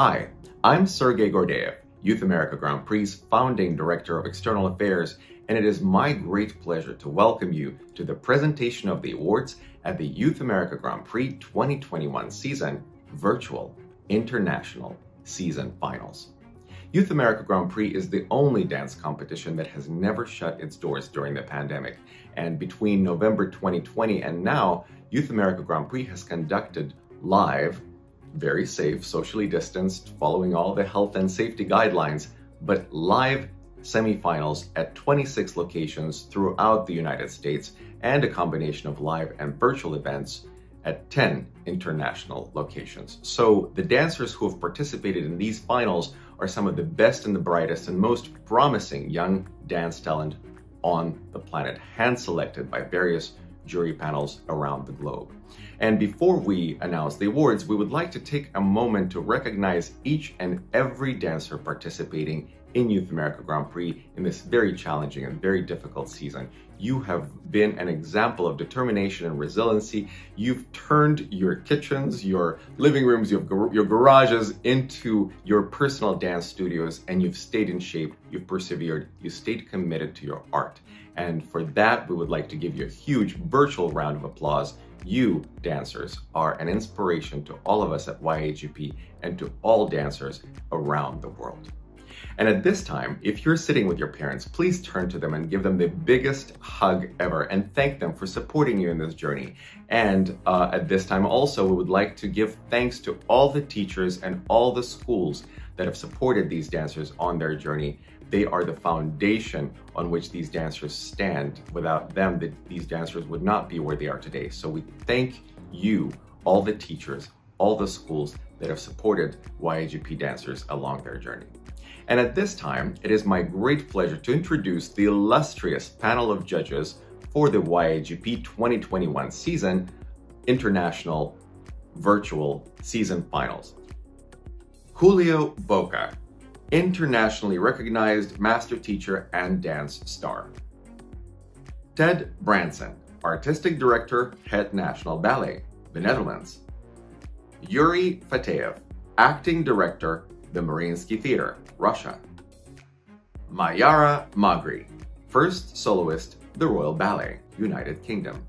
Hi, I'm Sergey Gordeev, Youth America Grand Prix's founding director of external affairs, and it is my great pleasure to welcome you to the presentation of the awards at the Youth America Grand Prix 2021 season virtual international season finals. Youth America Grand Prix is the only dance competition that has never shut its doors during the pandemic, and between November 2020 and now, Youth America Grand Prix has conducted live, very safe, socially distanced, following all the health and safety guidelines, but live semifinals at 26 locations throughout the United States and a combination of live and virtual events at 10 international locations. So the dancers who have participated in these finals are some of the best and the brightest and most promising young dance talent on the planet, hand-selected by various jury panels around the globe. And before we announce the awards, we would like to take a moment to recognize each and every dancer participating in Youth America Grand Prix in this very challenging and very difficult season. You have been an example of determination and resiliency. You've turned your kitchens, your living rooms, your garages into your personal dance studios, and you've stayed in shape, you've persevered, you stayed committed to your art. And for that, we would like to give you a huge virtual round of applause. You dancers are an inspiration to all of us at YAGP and to all dancers around the world. And at this time, if you're sitting with your parents, please turn to them and give them the biggest hug ever and thank them for supporting you in this journey. And at this time also, we would like to give thanks to all the teachers and all the schools that have supported these dancers on their journey. They are the foundation on which these dancers stand. Without them, these dancers would not be where they are today. So we thank you, all the teachers, all the schools that have supported YAGP dancers along their journey. And at this time, it is my great pleasure to introduce the illustrious panel of judges for the YAGP 2021 season international virtual season finals. Julio Boca, internationally recognized master teacher and dance star. Ted Branson, artistic director, Het National Ballet, the Netherlands. Yuri Fateyev, acting director, the Mariinsky Theatre, Russia. Mayara Magri, first soloist, the Royal Ballet, United Kingdom.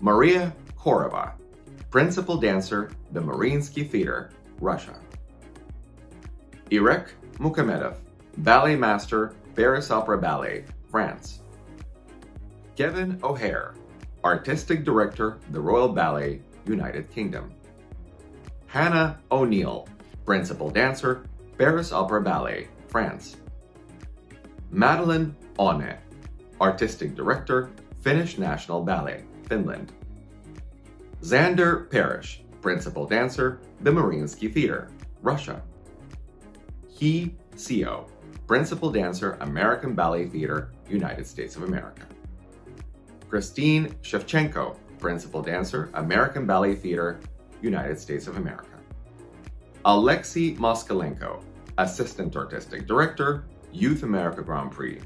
Maria Korova, principal dancer, the Mariinsky Theatre, Russia. Irek Mukhamedov, ballet master, Paris Opera Ballet, France. Kevin O'Hare, artistic director, the Royal Ballet, United Kingdom. Hannah O'Neill, principal dancer, Paris Opera Ballet, France. Madeline Onne, artistic director, Finnish National Ballet, Finland. Zander Parish, principal dancer, the Mariinsky Theatre, Russia. He Seo, principal dancer, American Ballet Theatre, United States of America. Christine Shevchenko, principal dancer, American Ballet Theatre, United States of America. Alexey Moskalenko, assistant artistic director, Youth America Grand Prix.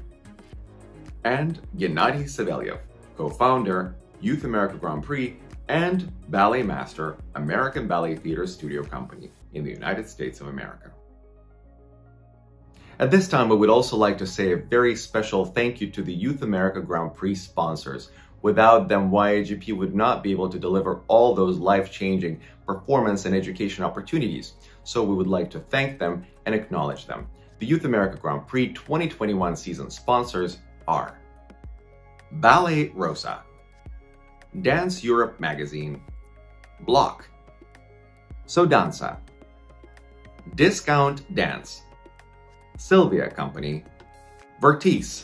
And Gennady Savelyov, co-founder, Youth America Grand Prix, and ballet master, American Ballet Theatre Studio Company in the United States of America. At this time, we would also like to say a very special thank you to the Youth America Grand Prix sponsors. Without them, YAGP would not be able to deliver all those life-changing performance and education opportunities. So we would like to thank them and acknowledge them. The Youth America Grand Prix 2021 season sponsors are Ballet Rosa, Dance Europe Magazine, Block, Sodanza, Discount Dance, Sylvia Company, Vertice,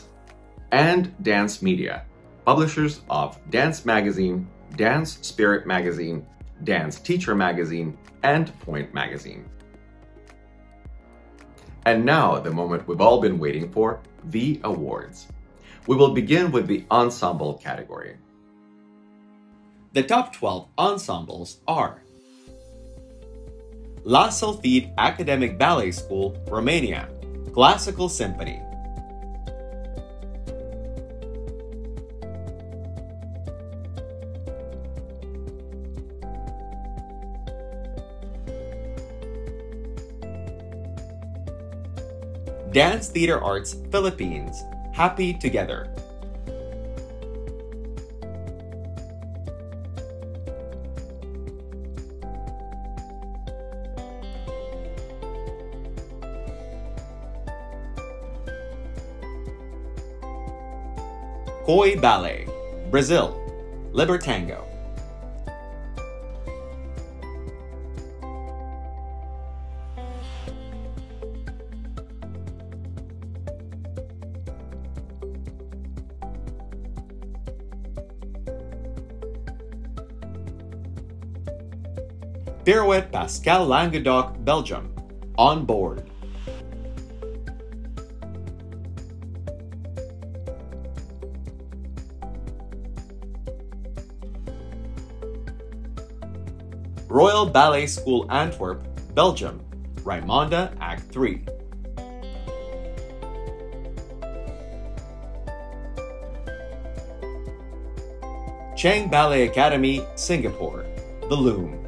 and Dance Media, publishers of Dance Magazine, Dance Spirit Magazine, Dance Teacher Magazine, and Point Magazine. And now, the moment we've all been waiting for, the awards. We will begin with the ensemble category. The top 12 ensembles are La Sylphide Academic Ballet School, Romania, Classical Symphony. Dance Theatre Arts Philippines, Happy Together. Koi Ballet, Brazil, Libertango. Pirouette Pascal Languedoc, Belgium, On Board. Royal Ballet School, Antwerp, Belgium, Raimonda, Act 3. Cheng Ballet Academy, Singapore, The Loom.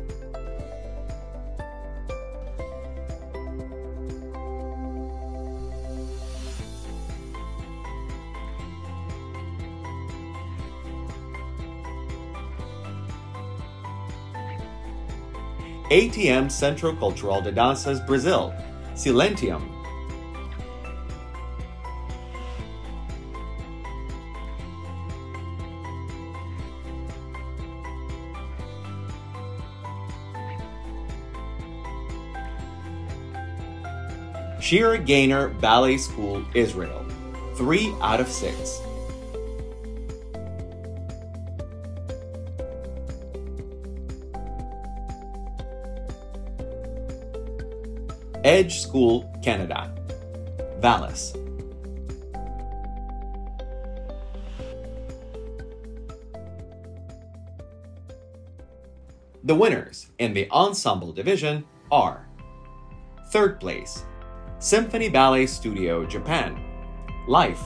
ATM Centro Cultural de Danças, Brazil, Silentium. Shira Gaynor Ballet School, Israel, 3 out of 6. Edge School, Canada, Vallis. The winners in the ensemble division are: 3rd place, Symphony Ballet Studio, Japan, Life.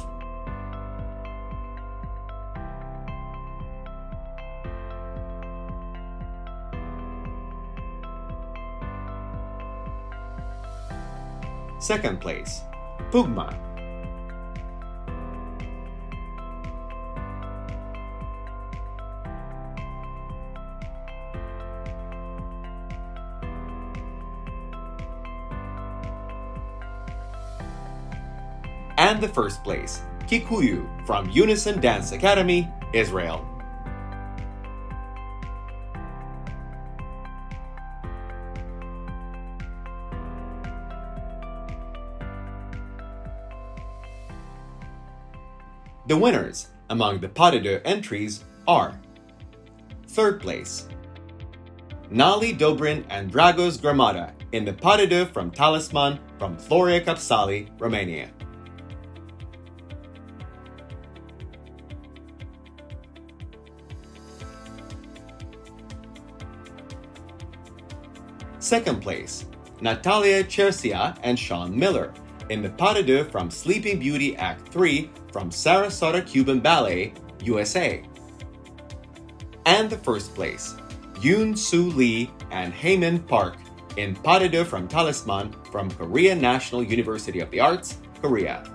2nd place, Pugma. 1st place, Kikuyu from Unison Dance Academy, Israel. The winners among the pas de deux entries are: 3rd place, Nali Dobrin and Dragos Gramada in the pas de deux from Talisman from Floria Capsali, Romania. 2nd place, Natalia Chersia and Sean Miller in the pas de deux from Sleeping Beauty Act 3 from Sarasota Cuban Ballet, USA. And 1st place, Yoon Soo Lee and Heyman Park in pas de deux from Talisman from Korea National University of the Arts, Korea. 2.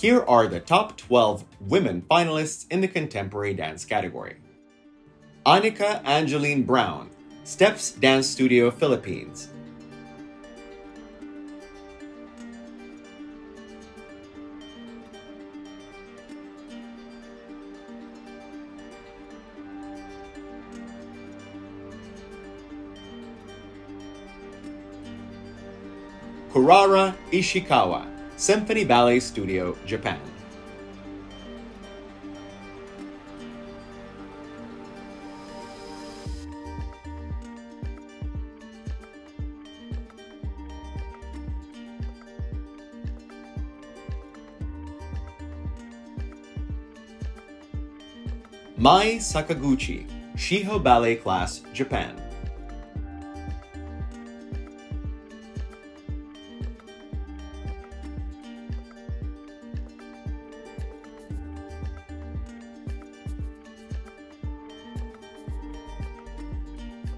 Here are the top 12 women finalists in the contemporary dance category. Annika Angeline Brown, Steps Dance Studio, Philippines. Kurara Ishikawa, Symphony Ballet Studio, Japan. Mai Sakaguchi, Shiho Ballet Class, Japan.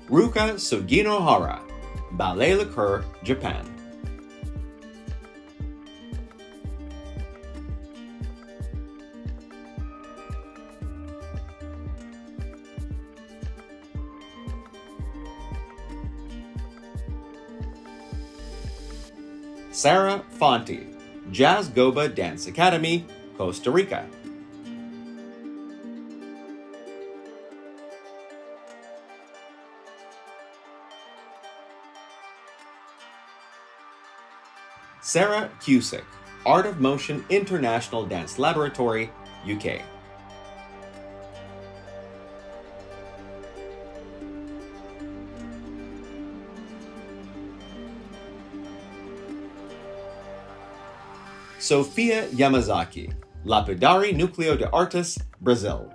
Ruka Suginohara, Ballet Le Corps, Japan. Sarah Fonte, Jazz Goba Dance Academy, Costa Rica. Sarah Cusick, Art of Motion International Dance Laboratory, UK. Sofia Yamazaki, Lapidari Núcleo de Artes, Brazil.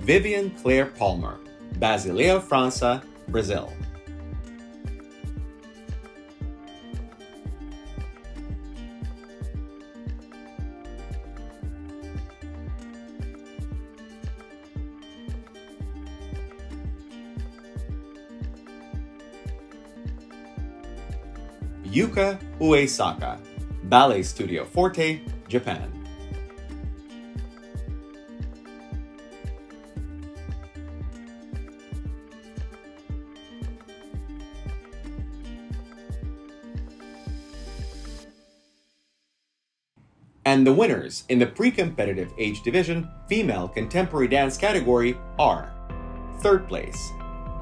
Vivian Claire Palmer, Basileia França, Brazil. Yuka Uesaka, Ballet Studio Forte, Japan. And the winners in the pre-competitive age division female contemporary dance category are: third place,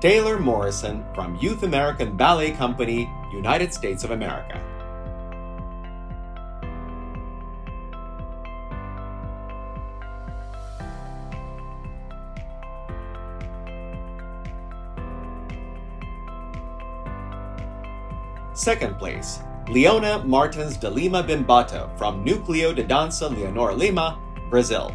Taylor Morrison from Youth American Ballet Company, United States of America. Second place, Leona Martins de Lima Bimbato from Núcleo de Dança Leonor Lima, Brazil.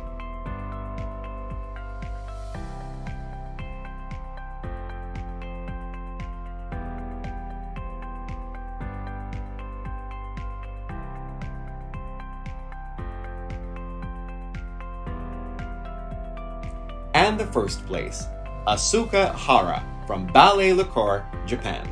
And the first place, Asuka Hara from Ballet Le Corps, Japan.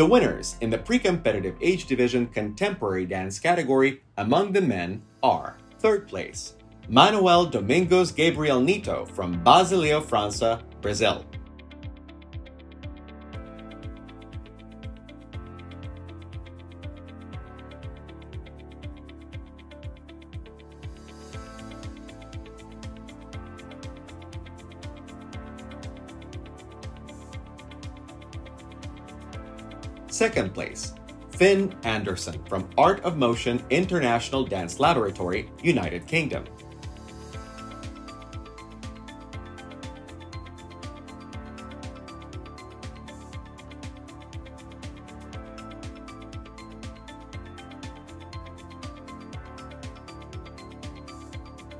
The winners in the pre-competitive age division contemporary dance category among the men are: third place, Manuel Domingos Gabriel Nito from Basileia, França, Brazil. Second place, Finn Anderson from Art of Motion International Dance Laboratory, United Kingdom.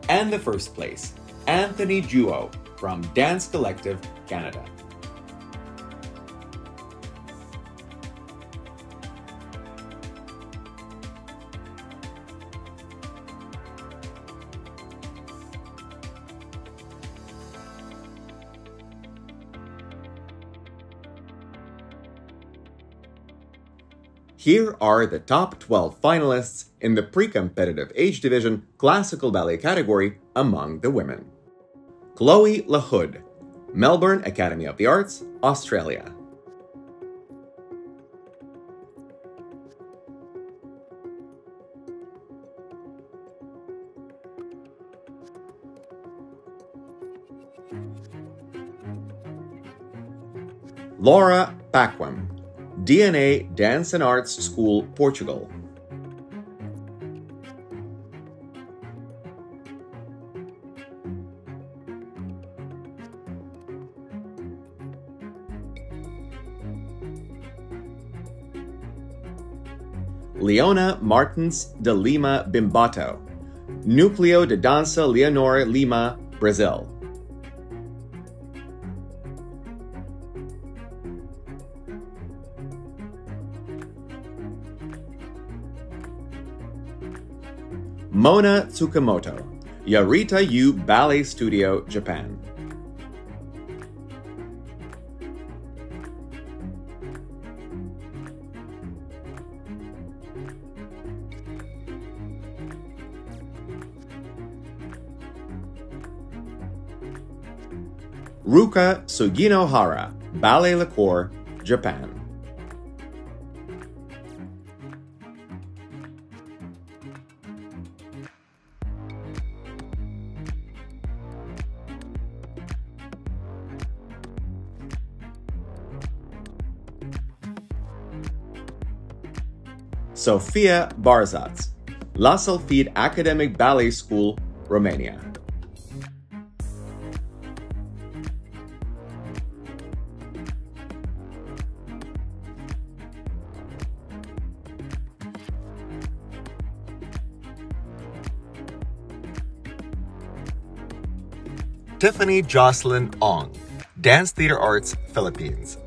And the first place, Anthony Juo from Dance Collective, Canada. Here are the top 12 finalists in the pre-competitive age division classical ballet category among the women. Chloe LaHood, Melbourne Academy of the Arts, Australia. Laura Paquam, DNA Dance and Arts School, Portugal. Leona Martins de Lima Bimbato, Núcleo de Dança Leonor Lima, Brazil. Mona Tsukamoto, Yarita Yu Ballet Studio, Japan. Ruka Suginohara, Ballet Le Corps, Japan. Sofia Barzats, La Sylphide Academic Ballet School, Romania. Tiffany Jocelyn Ong, Dance Theatre Arts, Philippines.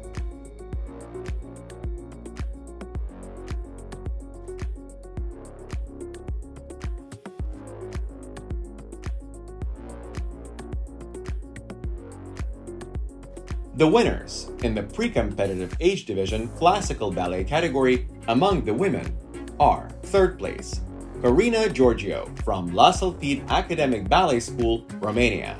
The winners in the pre-competitive age division classical ballet category among the women are third place, Corina Georgiou from La Sylphide Academic Ballet School, Romania.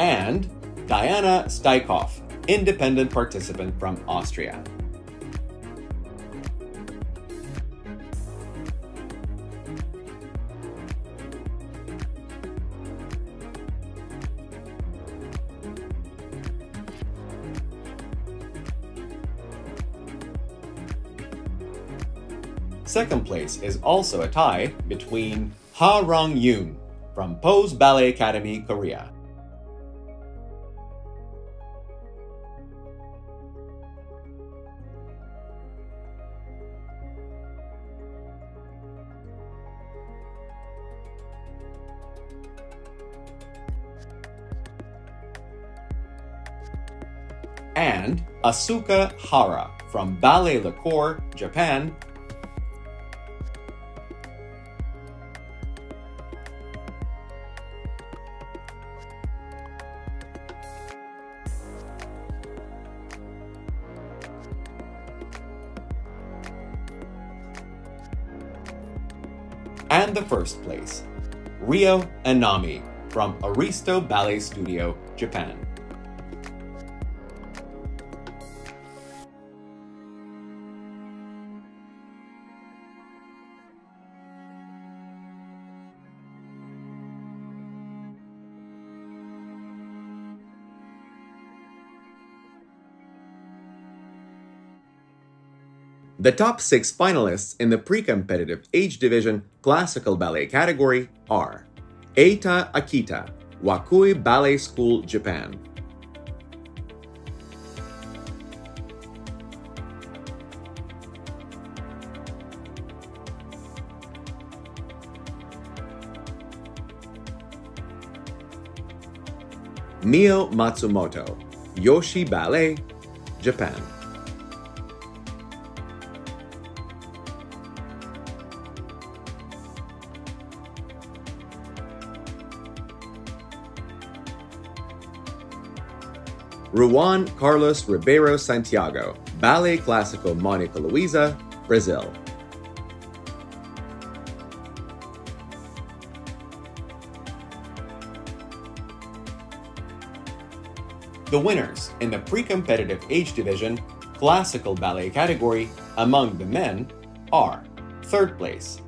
And Diana Steikoff, independent participant from Austria. Second place is also a tie between Ha Rong Yoon from Pose Ballet Academy, Korea. And Asuka Hara from Ballet Le Corps, Japan. And the first place, Rio Anami from Aristo Ballet Studio, Japan. The top six finalists in the pre-competitive age division classical ballet category are Eita Akita, Wakui Ballet School, Japan. Mio Matsumoto, Yoshi Ballet, Japan. Ruan Carlos Ribeiro Santiago, Ballet Clásico Monica Luisa, Brazil. The winners in the pre-competitive age division classical ballet category among the men are third place,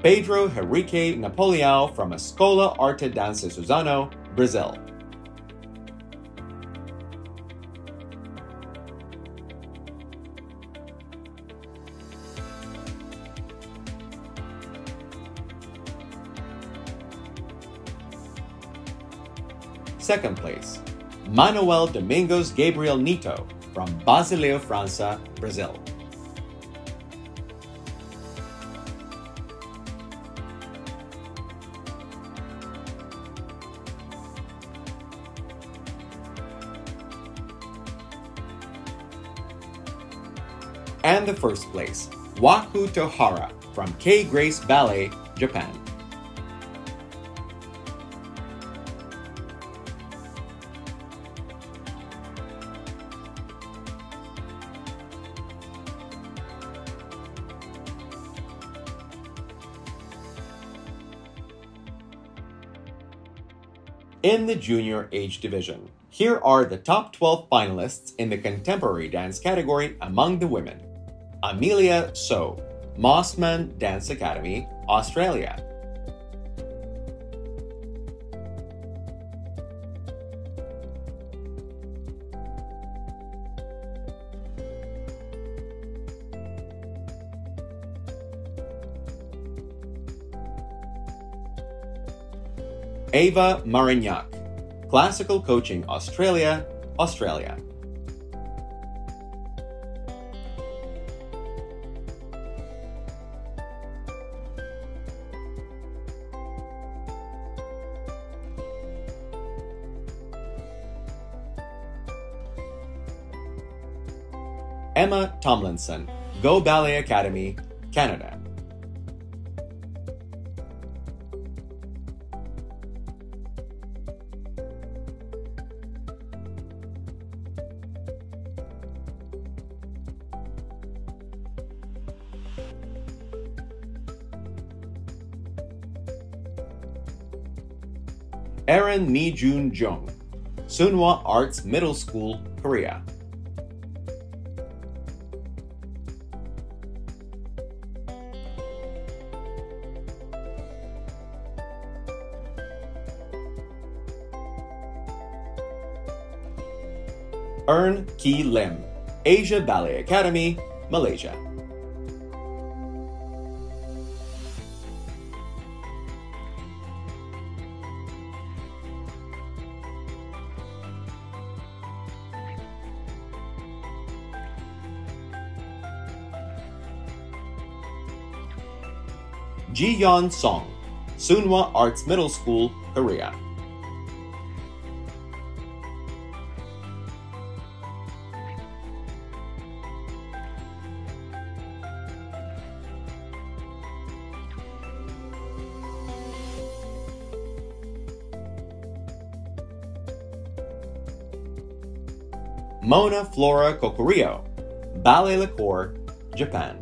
Pedro Henrique Napoleão from Escola Arte Dança Suzano, Brazil. Second place, Manuel Domingos Gabriel Nito from Basileia França, Brazil. And the first place, Waku Tohara from K Grace Ballet, Japan. In the junior age division, here are the top 12 finalists in the contemporary dance category among the women. Amelia So, Mossman Dance Academy, Australia. Ava Marignac, Classical Coaching Australia, Australia. Emma Tomlinson, Go Ballet Academy, Canada. Erin Mijun Jung, Sunwa Arts Middle School, Korea. Eun Ki Lim, Asia Ballet Academy, Malaysia. Ji-yeon Song, Sunwa Arts Middle School, Korea. Mona Flora Kokurio, Ballet Le Corps, Japan.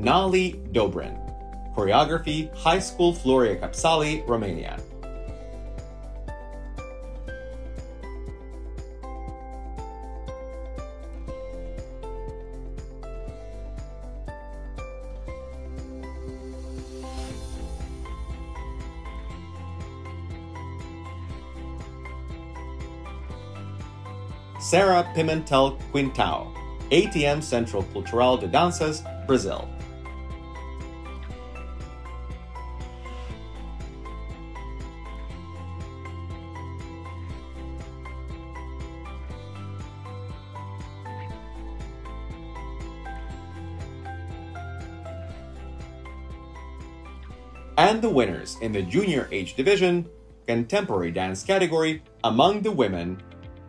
Nali Dobrin, Choreography High School Floria Capsali, Romania. Sarah Pimentel Quintão, ATM Centro Cultural de Danças, Brazil. And the winners in the junior age division, contemporary dance category, among the women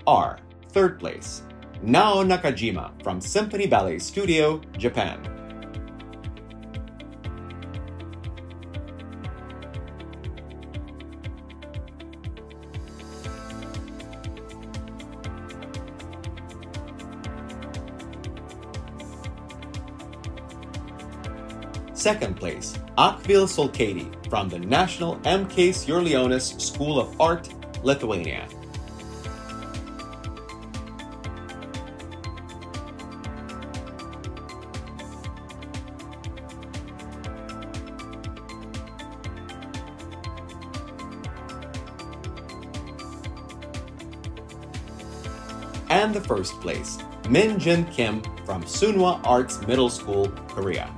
are third place, Nao Nakajima from Symphony Ballet Studio, Japan. Second place, Akvil Solkaiti from the National M.K. Čiurlionis School of Art, Lithuania. And the first place, Min Jin Kim from Sunwa Arts Middle School, Korea.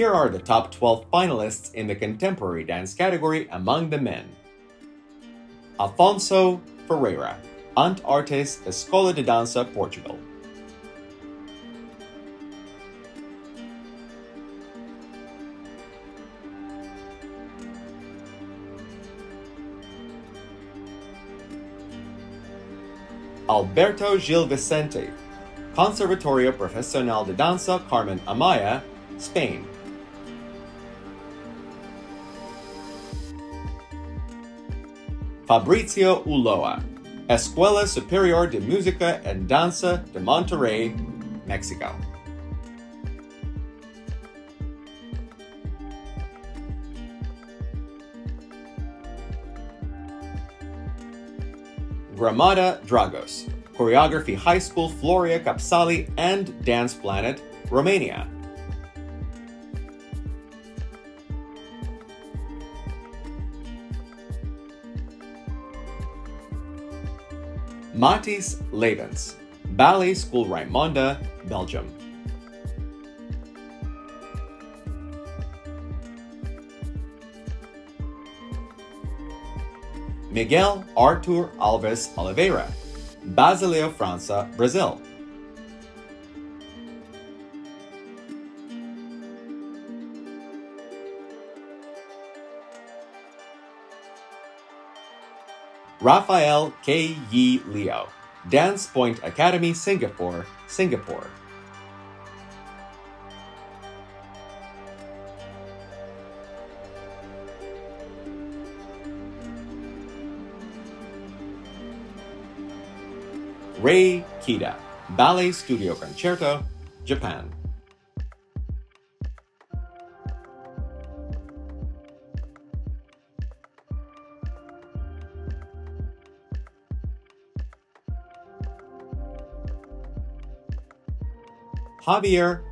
Here are the top 12 finalists in the contemporary dance category among the men. Afonso Ferreira, Ant Artes Escola de Dança, Portugal. Alberto Gil Vicente, Conservatorio Profesional de Dança Carmen Amaya, Spain. Fabrizio Ulloa, Escuela Superior de Música and Danza de Monterrey, Mexico. Gramada Dragos, Choreography High School Floria Capsali and Dance Planet, Romania. Matis Levens, Ballet School Raimonda, Belgium. Miguel Artur Alves Oliveira, Basileia França, Brazil. Rafael K. Yi Leo, Dance Point Academy, Singapore, Singapore. Rei Kida, Ballet Studio Concerto, Japan. Javier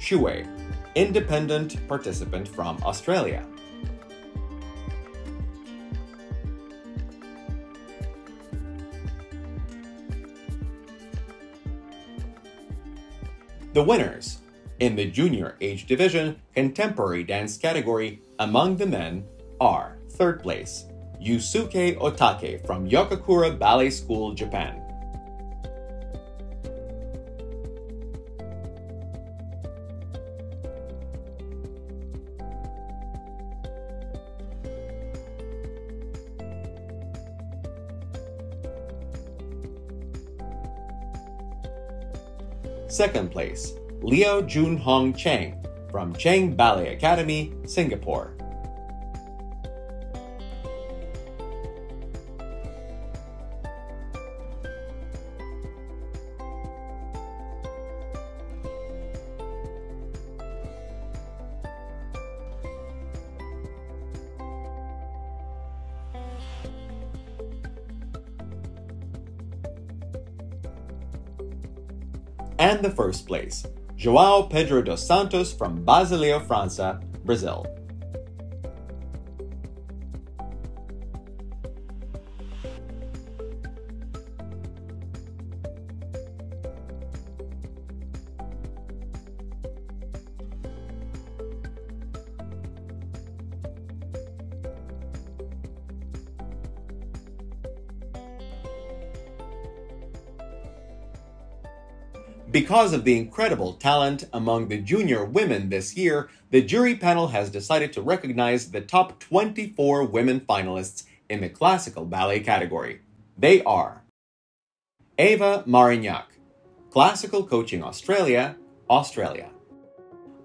Shuey, independent participant from Australia. The winners in the junior age division contemporary dance category among the men are third place, Yusuke Otake from Yokakura Ballet School, Japan. Second place, Leo Jun Hong Cheng from Cheng Ballet Academy, Singapore. And the first place, João Pedro dos Santos from Basileia, França, Brazil. Because of the incredible talent among the junior women this year, the jury panel has decided to recognize the top 24 women finalists in the classical ballet category. They are Eva Marignac, Classical Coaching Australia, Australia.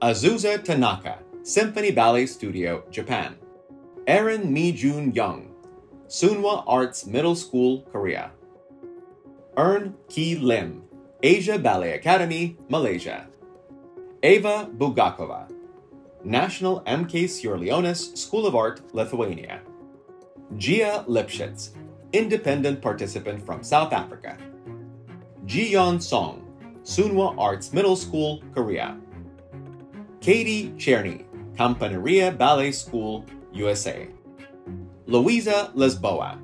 Azusa Tanaka, Symphony Ballet Studio, Japan. Erin Mi-Jun Young, Sunwa Arts Middle School, Korea. Eun Ki Lim, Asia Ballet Academy, Malaysia. Eva Bugakova, National M.K. Siorlionis School of Art, Lithuania. Gia Lipschitz, independent participant from South Africa. Ji-yeon Song, Sunwa Arts Middle School, Korea. Katie Cherny, Campanaria Ballet School, USA. Luisa Lisboa,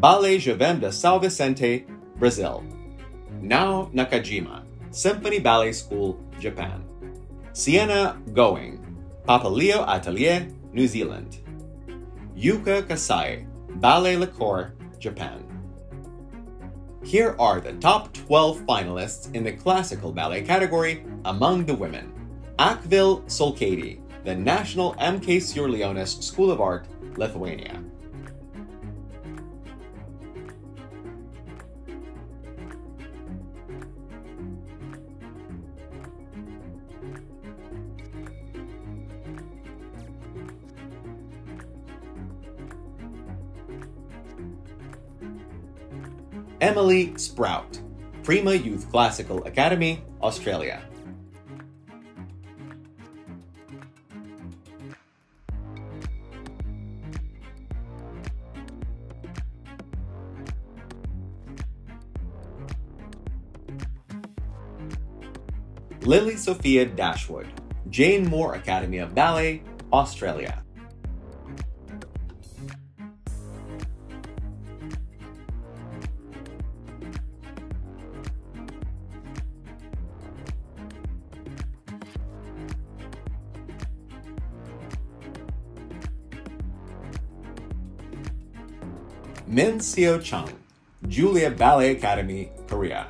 Ballet Jovem de São Vicente, Brazil. Nao Nakajima, Symphony Ballet School, Japan. Sienna Going, Papaleo Atelier, New Zealand. Yuka Kasai, Ballet Le Corps, Japan. Here are the top 12 finalists in the classical ballet category among the women. Akvil Solkadi, the National M.K. Siorlionis School of Art, Lithuania. Emily Sprout, Prima Youth Classical Academy, Australia. Lily Sophia Dashwood, Jane Moore Academy of Ballet, Australia. Min Seo Chung, Julia Ballet Academy, Korea.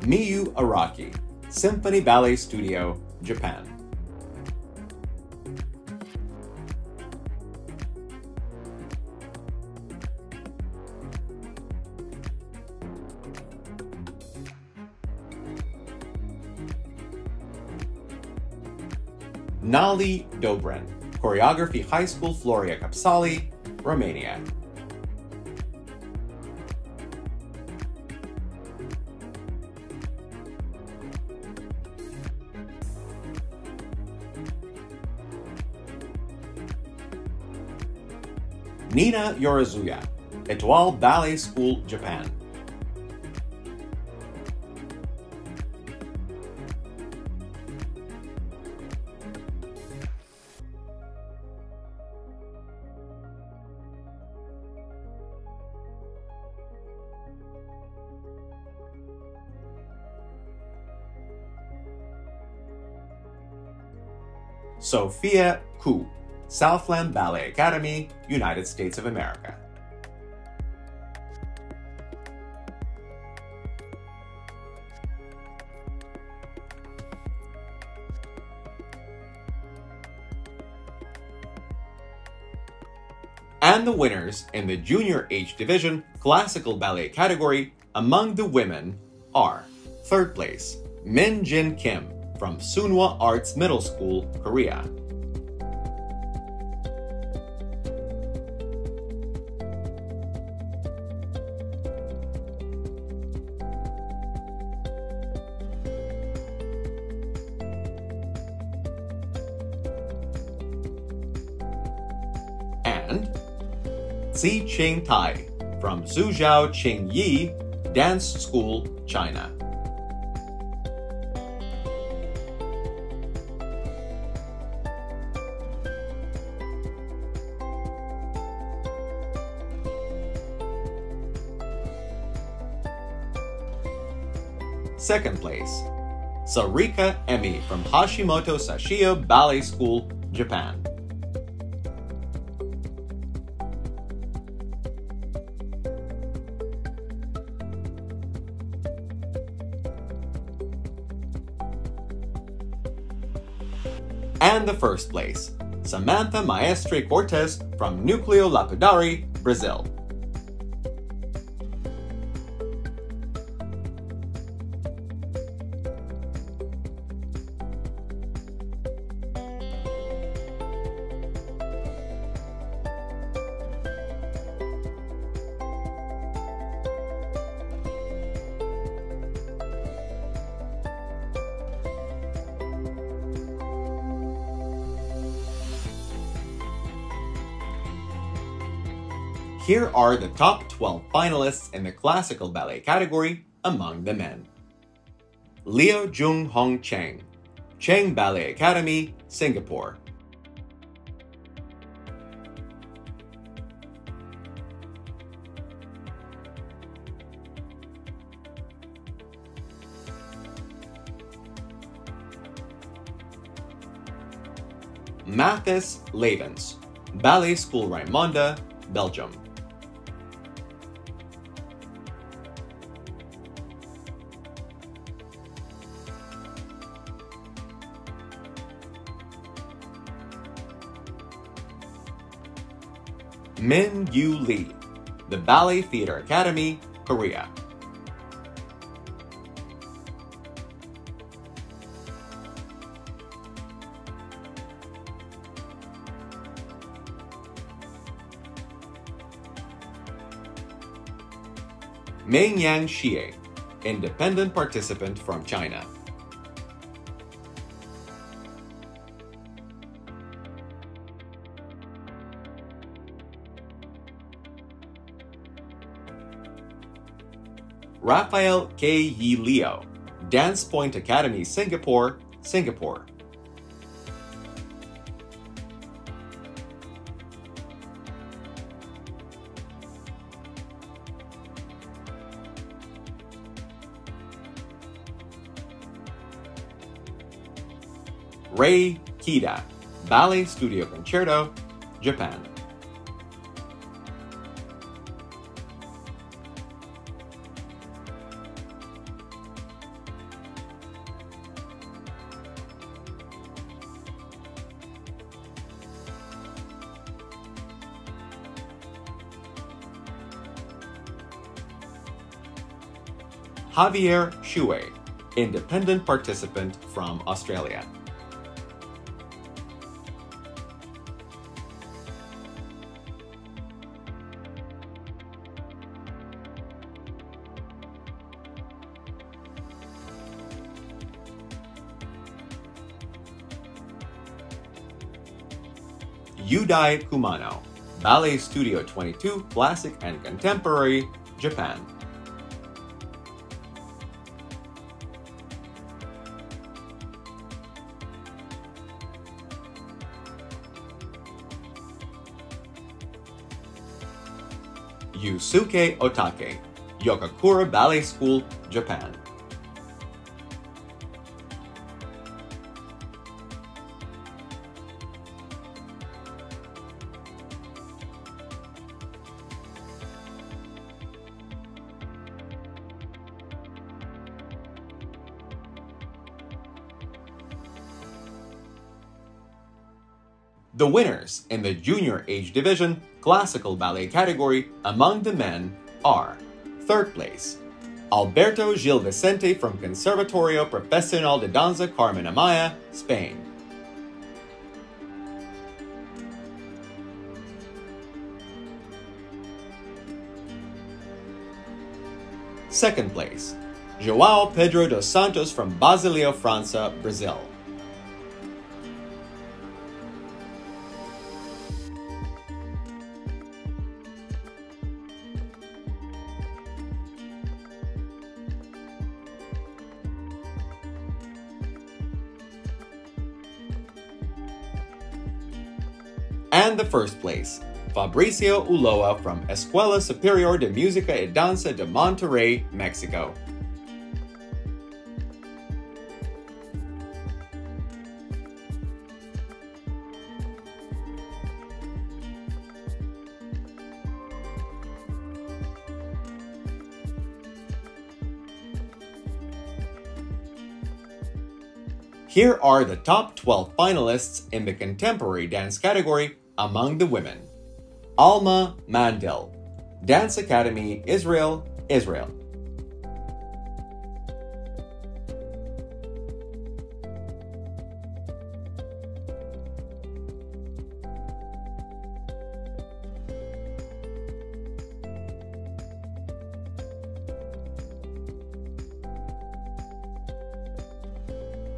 Miyu Araki, Symphony Ballet Studio, Japan. Nali Dobrin, Choreography High School, Floria Capsali, Romania. Nina Yorizuya, Etoile Ballet School, Japan. Sophia Ku, Southland Ballet Academy, United States of America. And the winners in the junior age division classical ballet category among the women are: third place, Min Jin Kim from Sunwa Arts Middle School, Korea. And Tsi Ching Tai from Suzhou Qingyi Dance School, China. Second place, Sarika Emi from Hashimoto Sashio Ballet School, Japan. and the first place, Samantha Maestre Cortes from Núcleo Lapidari, Brazil. Here are the top 12 finalists in the classical ballet category among the men. Leo Jung Hong Cheng, Cheng Ballet Academy, Singapore. Mathis Levens, Ballet School Raimonda, Belgium. Min Yu Lee, the Ballet Theatre Academy, Korea. Mengyang Xie, independent participant from China. Raphael K. Yi Leo, Dance Point Academy, Singapore, Singapore. Rei Kida, Ballet Studio Concerto, Japan. Javier Shue, independent participant from Australia. Yudai Kumano, Ballet Studio 22, Classic and Contemporary, Japan. Yusuke Otake, Yokakura Ballet School, Japan. The winners in the junior age division classical ballet category among the men are: third place, Alberto Gil Vicente from Conservatorio Profesional de Danza Carmen Amaya, Spain. Second place, João Pedro dos Santos from Basileia França, Brazil. And the first place, Fabricio Ulloa from Escuela Superior de Música y Danza de Monterrey, Mexico. Here are the top 12 finalists in the contemporary dance category among the women. Alma Mandel, Dance Academy, Israel, Israel.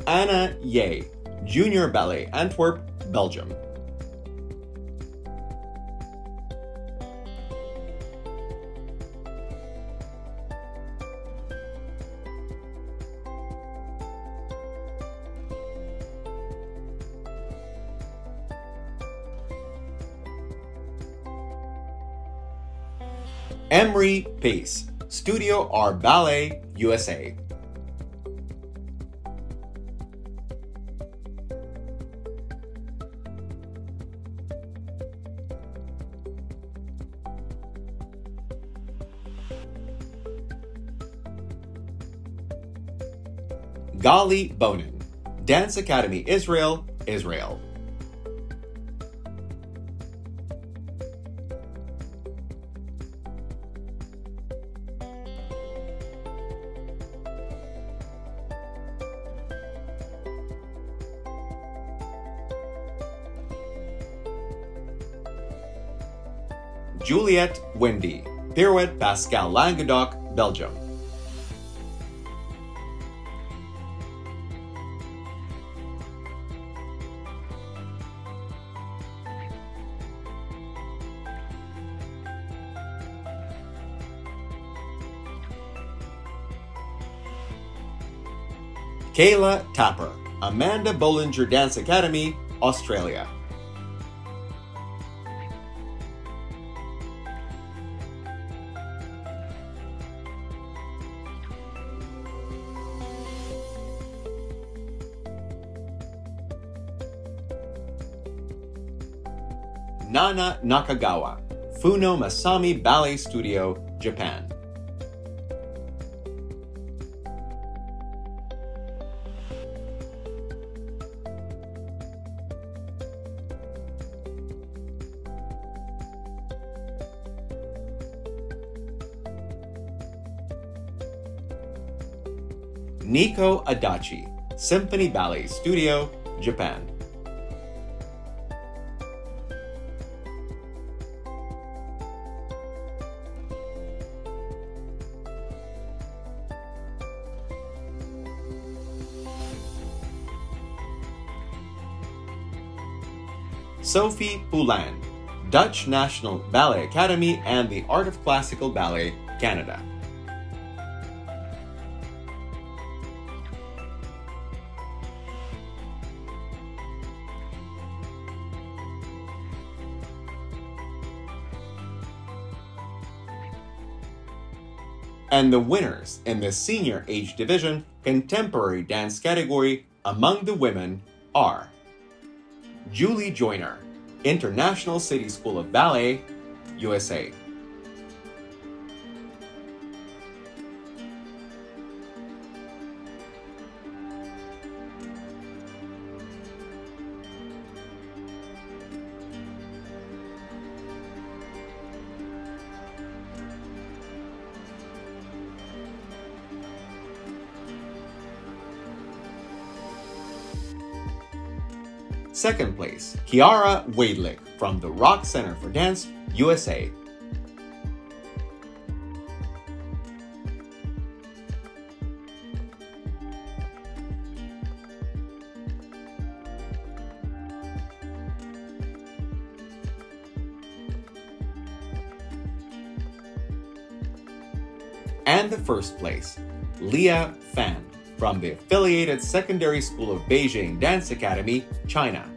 Anna Ye, Junior Ballet, Antwerp, Belgium. Emery Pace, Studio R Ballet, USA. Gali Bonin, Dance Academy, Israel, Israel. Juliette Wendy, Pirouette Pascal, Languedoc, Belgium. Kayla Tapper, Amanda Bollinger, Dance Academy, Australia. Nana Nakagawa, Funo Masami Ballet Studio, Japan. Nico Adachi, Symphony Ballet Studio, Japan. Sophie Poulin, Dutch National Ballet Academy and the Art of Classical Ballet, Canada. And the winners in the senior age division contemporary dance category among the women are Julie Joyner, International City School of Ballet, USA. Second place, Kiara Wadlick from the Rock Center for Dance, USA. And the first place, Leah Fan from the Affiliated Secondary School of Beijing Dance Academy, China.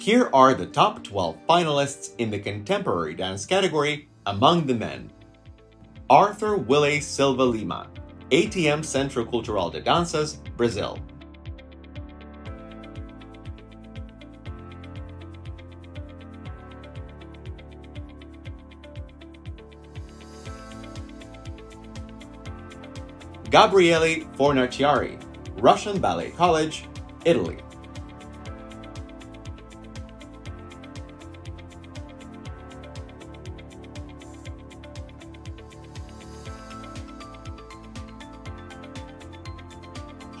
Here are the top 12 finalists in the contemporary dance category among the men. Arthur Willie Silva Lima, ATM Centro Cultural de Danças, Brazil. Gabriele Fornaciari, Russian Ballet College, Italy.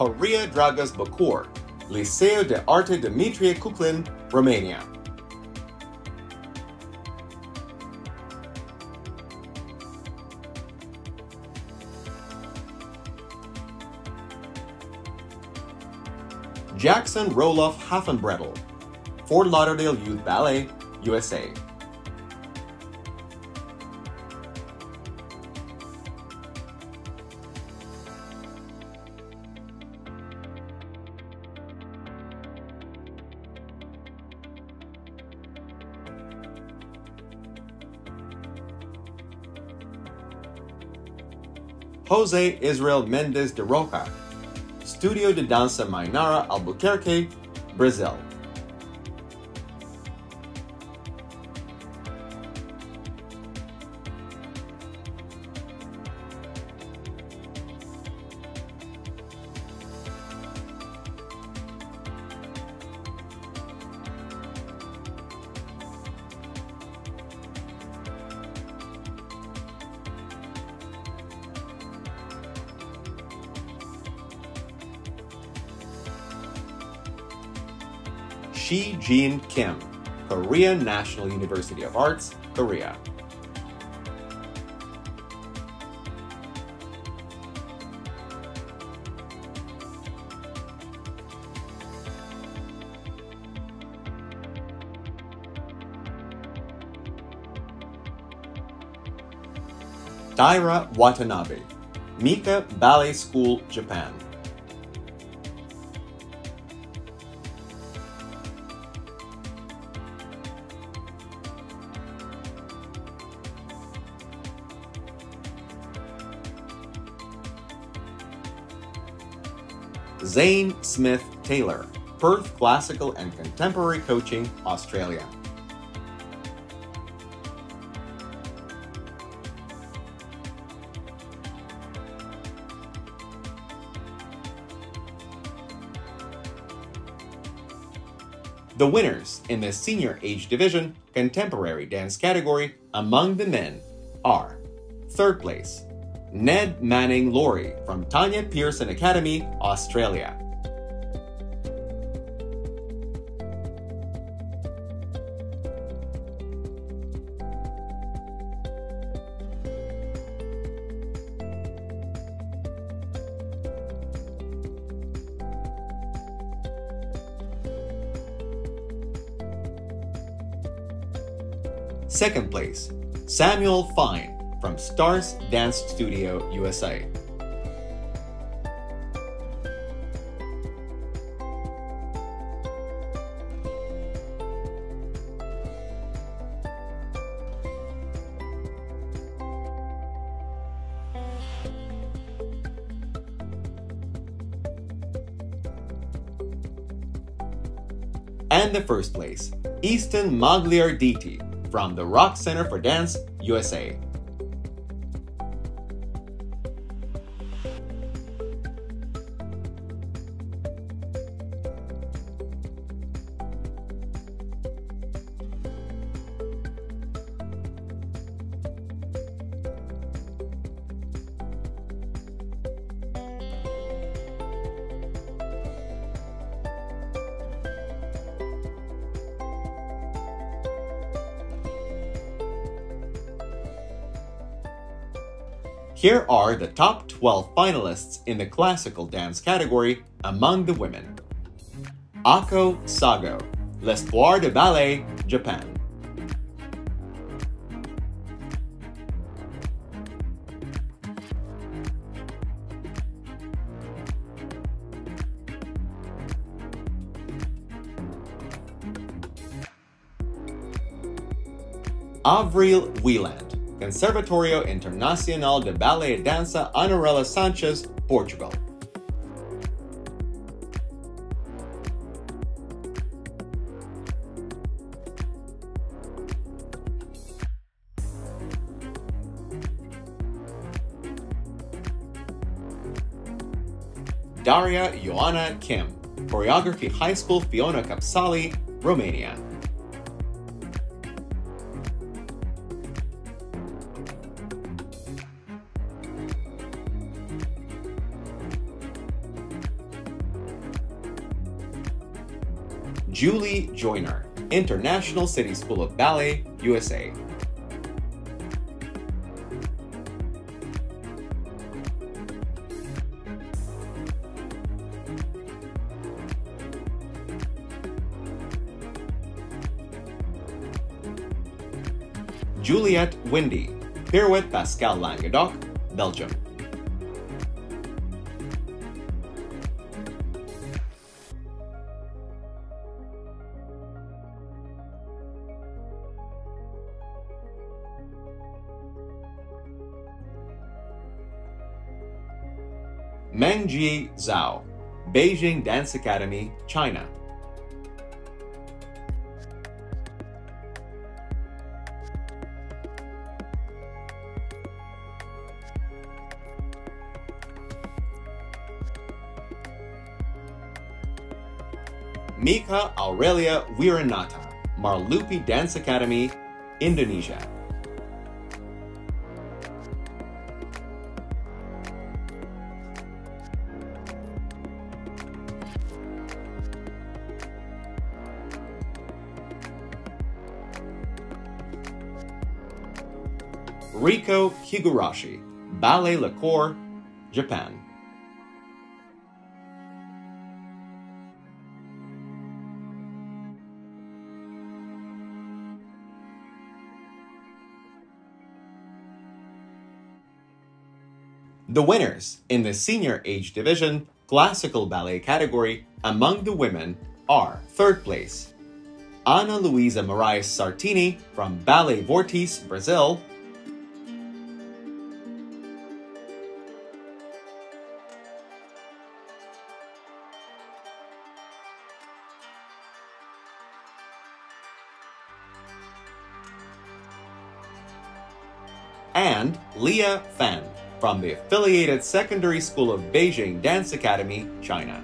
Horia Dragas Bacour, Liceo de Arte Dimitrie Cuclin, Romania. Jackson Roloff Hafenbrettel, Fort Lauderdale Youth Ballet, USA. Jose Israel Mendes de Roca, Studio de Dança Mainara, Albuquerque, Brazil. Shi Jin Kim, Korea National University of Arts, Korea. Daira Watanabe, Mika Ballet School, Japan. Zane Smith Taylor, Perth Classical and Contemporary Coaching, Australia. The winners in the senior age division contemporary dance category among the men are: third place, Ned Manning Laurie from Tanya Pearson Academy, Australia. Second place, Samuel Fine from Stars Dance Studio, USA. And the first place, Easton Magliarditi from the Rock Center for Dance, USA. Here are the top 12 finalists in the classical dance category among the women. Ako Sago, L'Espoir de Ballet, Japan. Avril Wieland, Conservatorio Internacional de Ballet e Dança Honorela Sanchez, Portugal. Daria Ioana Kim, Choreography High School Fiona Capsali, Romania. Julie Joyner, International City School of Ballet, USA. Juliette Windy, Pirouette Pascal Languedoc, Belgium. Mengji Zhao, Beijing Dance Academy, China. Mika Aurelia Wiranata, Marlupi Dance Academy, Indonesia. Riko Higurashi, Ballet Le Corps, Japan. The winners in the senior age division classical ballet category among the women are third place, Ana Luisa Moraes Sartini from Ballet Vortice, Brazil, and Leah Fan from the Affiliated Secondary School of Beijing Dance Academy, China.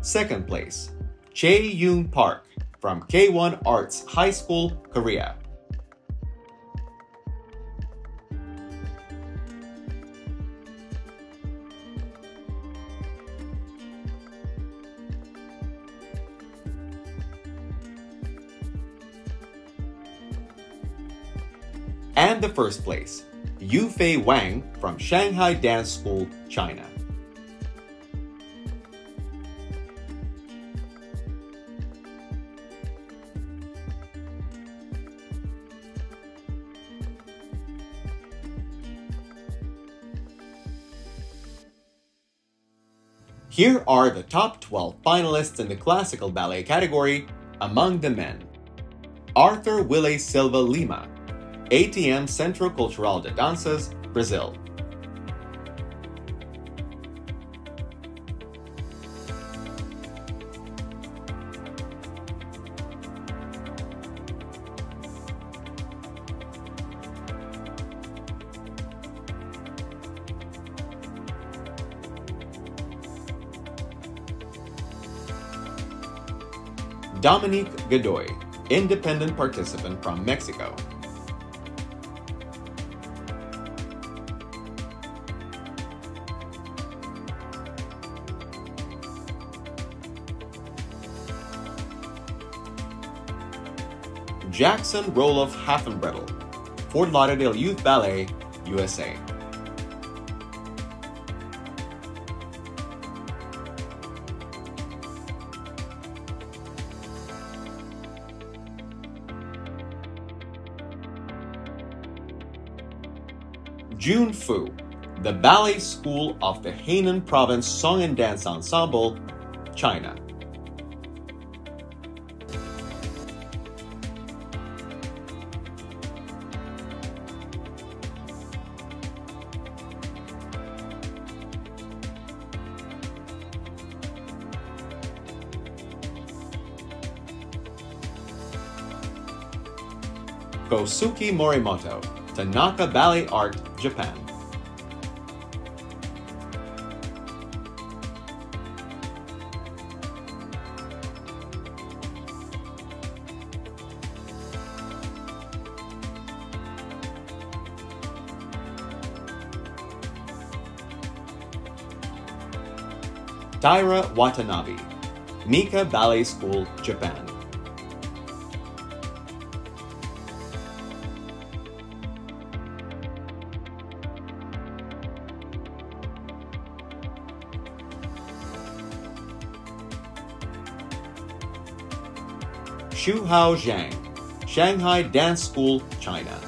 Second place, Jae-yoon Park from K1 Arts High School, Korea. And the first place, Yufei Wang from Shanghai Dance School, China. Here are the top 12 finalists in the classical ballet category among the men. Arthur Willie Silva Lima, ATM Centro Cultural de Danças, Brazil. Dominique Godoy, independent participant from Mexico. Jackson Roloff Haffenbrettel, Fort Lauderdale Youth Ballet, USA. Jun Fu, the ballet school of the Hainan Province Song and Dance Ensemble, China. Kosuke Morimoto, Tanaka Ballet Art, Japan. Taira Watanabe, Nika Ballet School, Japan. Shuhao Zhang, Shanghai Dance School, China.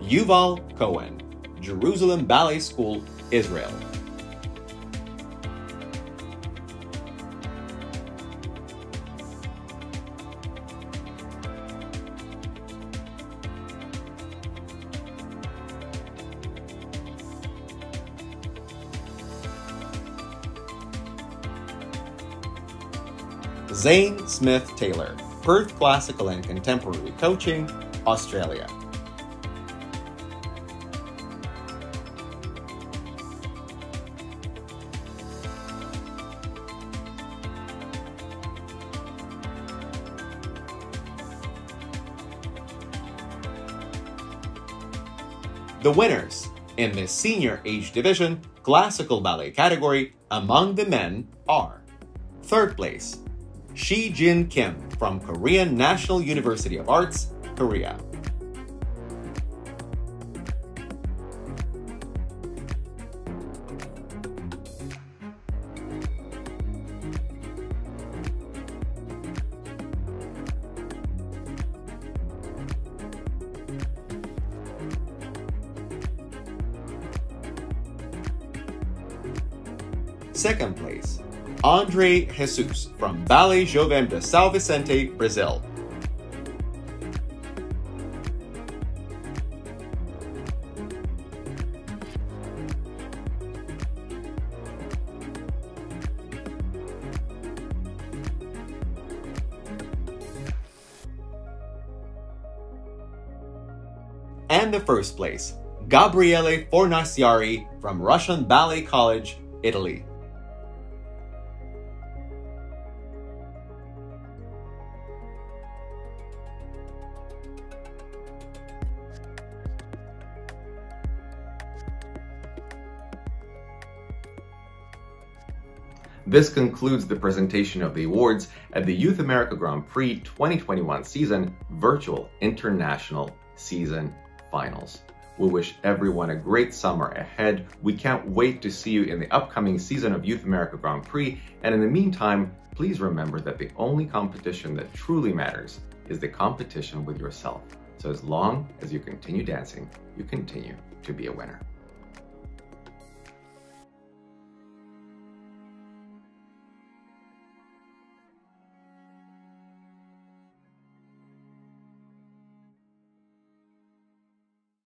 Yuval Cohen, Jerusalem Ballet School, Israel. Zane Smith Taylor, Perth Classical and Contemporary Coaching, Australia. The winners in the senior age division classical ballet category among the men are: third place, Shi Jin Kim from Korean National University of Arts, Korea. Second place, Andre Jesus from Ballet Jovem de São Vicente, Brazil. And the first place, Gabriele Fornaciari from Russian Ballet College, Italy. This concludes the presentation of the awards at the Youth America Grand Prix 2021 season virtual international season finals. We wish everyone a great summer ahead. We can't wait to see you in the upcoming season of Youth America Grand Prix. And in the meantime, please remember that the only competition that truly matters is the competition with yourself. So as long as you continue dancing, you continue to be a winner.